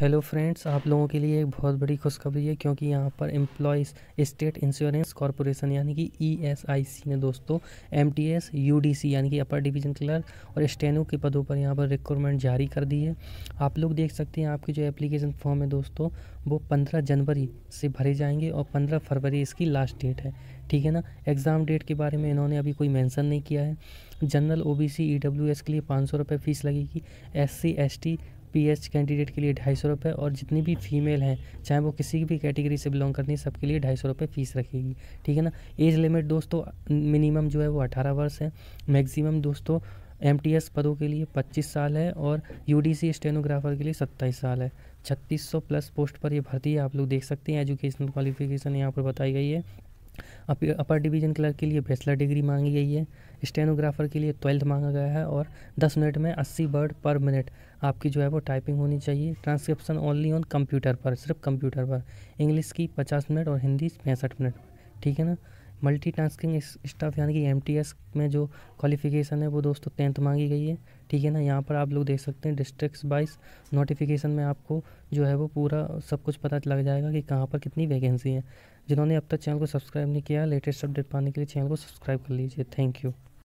Hello friends, आप लोगों के लिए एक बहुत बड़ी खुशखबरी है क्योंकि यहाँ पर एम्प्लॉयज़ स्टेट इंश्योरेंस कॉरपोरेशन यानी कि ESIC ने दोस्तों MTS UDC यानी कि अपर डिवीज़न क्लर्क और स्टेनो के पदों पर यहाँ पर रिक्वायरमेंट जारी कर दी है। आप लोग देख सकते हैं आपकी जो एप्लीकेशन फॉर्म है दोस्तों वो 15 जनवरी से भरे जाएंगे और 15 फरवरी इसकी लास्ट डेट है, ठीक है ना। एग्ज़ाम डेट के बारे में इन्होंने अभी कोई मेंशन नहीं किया है। जनरल OBC EWS के लिए 500 रुपये फ़ीस लगेगी। SC ST PH कैंडिडेट के लिए 250 रुपये और जितनी भी फीमेल हैं चाहे वो किसी भी कैटेगरी से बिलोंग करनी है सबके लिए 250 रुपये फ़ीस रखेगी, ठीक है ना। एज लिमिट दोस्तों मिनिमम जो है वो 18 वर्ष है। मैक्सिमम दोस्तों MTS पदों के लिए 25 साल है और UDC स्टेनोग्राफर के लिए 27 साल है। 3600 प्लस पोस्ट पर ये भर्ती है, आप लोग देख सकते हैं। एजुकेशनल क्वालिफिकेशन यहाँ पर बताई गई है। अपर डिवीज़न क्लर्क के लिए बैचलर डिग्री मांगी गई है। स्टेनोग्राफर के लिए 12th मांगा गया है और 10 मिनट में 80 वर्ड पर मिनट आपकी जो है वो टाइपिंग होनी चाहिए। ट्रांसक्रिप्शन ओनली ऑन कंप्यूटर पर, सिर्फ कंप्यूटर पर। इंग्लिश की 50 मिनट और हिंदी 65 मिनट, ठीक है ना। मल्टीटास्किंग स्टाफ यानी कि MTS में जो क्वालिफिकेशन है वो दोस्तों 10th मांगी गई है, ठीक है ना। यहाँ पर आप लोग देख सकते हैं डिस्ट्रिक्ट्स वाइज नोटिफिकेशन में आपको जो है वो पूरा सब कुछ पता लग जाएगा कि कहाँ पर कितनी वैकेंसी है। जिन्होंने अब तक चैनल को सब्सक्राइब नहीं किया, लेटेस्ट अपडेट पाने के लिए चैनल को सब्सक्राइब कर लीजिए। Thank you.